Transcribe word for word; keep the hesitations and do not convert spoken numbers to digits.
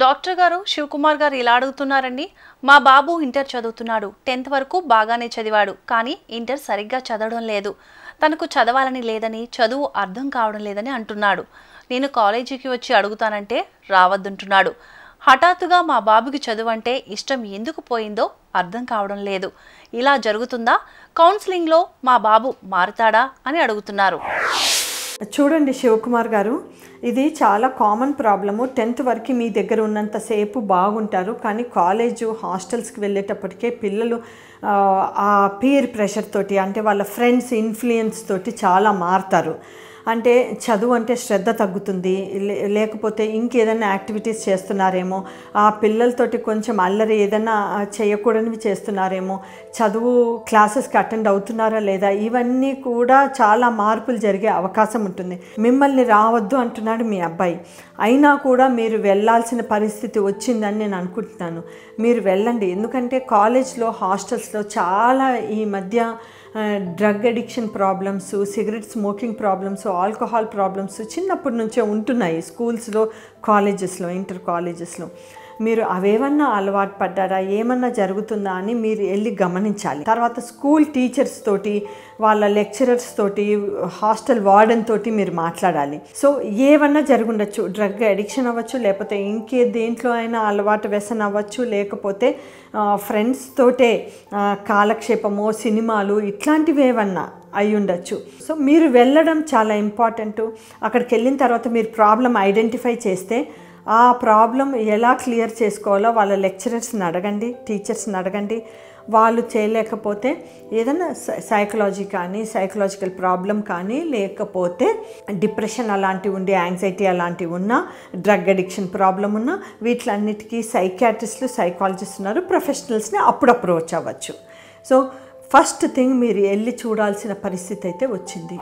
Doctor గారు శివకుమార్ గారు ఇలా అడుగుతున్నారండి. మా బాబు ఇంటర్ చదువుతున్నాడు. టెన్త్ వరకు బాగానే చదివాడు. కానీ ఇంటర్ సరిగ్గా చదవడం లేదు. తనకు చదవాలని లేదని, చదువు అర్థం కావడం లేదని అంటున్నాడు. నేను కాలేజీకి వచ్చి అడుగుతానంటే రావద్దంటున్నాడు. హఠాత్తుగా మా బాబుకి చదువంటే ఇష్టం ఎందుకు పోయిందో అర్థం కావడం లేదు. ఇలా జరుగుతుందా? కౌన్సిలింగ్ లో మా బాబు మారుతాడా అని అడుగుతున్నారు. చూడండి శివకుమార్ గారు, ఇది చాలా కామన్ ప్రాబ్లము. టెన్త్ వరకు మీ దగ్గర ఉన్నంతసేపు బాగుంటారు, కానీ కాలేజు హాస్టల్స్కి వెళ్ళేటప్పటికే పిల్లలు ఆ పీర్ ప్రెషర్ తోటి, అంటే వాళ్ళ ఫ్రెండ్స్ ఇన్ఫ్లుయెన్స్ తోటి చాలా మారుతారు. అంటే చదువు అంటే శ్రద్ధ తగ్గుతుంది, లేకపోతే ఇంకేదైనా యాక్టివిటీస్ చేస్తున్నారేమో, ఆ పిల్లలతోటి కొంచెం అల్లరి ఏదైనా చేయకూడనివి చేస్తున్నారేమో, చదువు క్లాసెస్కి అటెండ్ అవుతున్నారా లేదా, ఇవన్నీ కూడా చాలా మార్పులు జరిగే అవకాశం ఉంటుంది. మిమ్మల్ని రావద్దు అంటున్నాడు మీ అబ్బాయి, అయినా కూడా మీరు వెళ్ళాల్సిన పరిస్థితి వచ్చిందని నేను అనుకుంటున్నాను. మీరు వెళ్ళండి, ఎందుకంటే కాలేజ్లో హాస్టల్స్లో చాలా ఈ మధ్య drug addiction problems, cigarette smoking problems, alcohol problems చిన్నప్పటి నుంచే ఉంటున్నాయి స్కూల్స్లో, కాలేజెస్లో, ఇంటర్ కాలేజెస్లో. మీరు అవేమన్నా అలవాటు పడ్డారా, ఏమన్నా జరుగుతుందా అని మీరు వెళ్ళి గమనించాలి. తర్వాత స్కూల్ టీచర్స్ తోటి, వాళ్ళ లెక్చరర్స్ తోటి, హాస్టల్ వార్డెన్ తోటి మీరు మాట్లాడాలి. సో ఏమన్నా జరుగుండొచ్చు, డ్రగ్ అడిక్షన్ అవ్వచ్చు, లేకపోతే ఇంకే దేంట్లో అయినా అలవాటు వ్యసనం అవ్వచ్చు, లేకపోతే ఫ్రెండ్స్ తోటే కాలక్షేపము, సినిమాలు, ఇట్లాంటివి ఏమన్నా అయి ఉండొచ్చు. సో మీరు వెళ్ళడం చాలా ఇంపార్టెంట్. అక్కడికి వెళ్ళిన తర్వాత మీరు ప్రాబ్లం ఐడెంటిఫై చేస్తే ఆ ప్రాబ్లం ఎలా క్లియర్ చేసుకోవాలో వాళ్ళ లెక్చరర్స్ని అడగండి, టీచర్స్ని అడగండి. వాళ్ళు చేయలేకపోతే ఏదైనా సైకలాజీ కానీ, సైకలాజికల్ ప్రాబ్లం కానీ, లేకపోతే డిప్రెషన్ అలాంటివి ఉండి, యాంగ్జైటీ అలాంటివి ఉన్నా, డ్రగ్ అడిక్షన్ ప్రాబ్లం ఉన్నా, వీటిలన్నిటికీ సైకియాట్రిస్టులు, సైకాలజిస్ట్ ఉన్నారు, ప్రొఫెషనల్స్ని అప్పుడు అప్రోచ్ అవ్వచ్చు. సో ఫస్ట్ థింగ్ మీరు వెళ్ళి చూడాల్సిన పరిస్థితి అయితే వచ్చింది.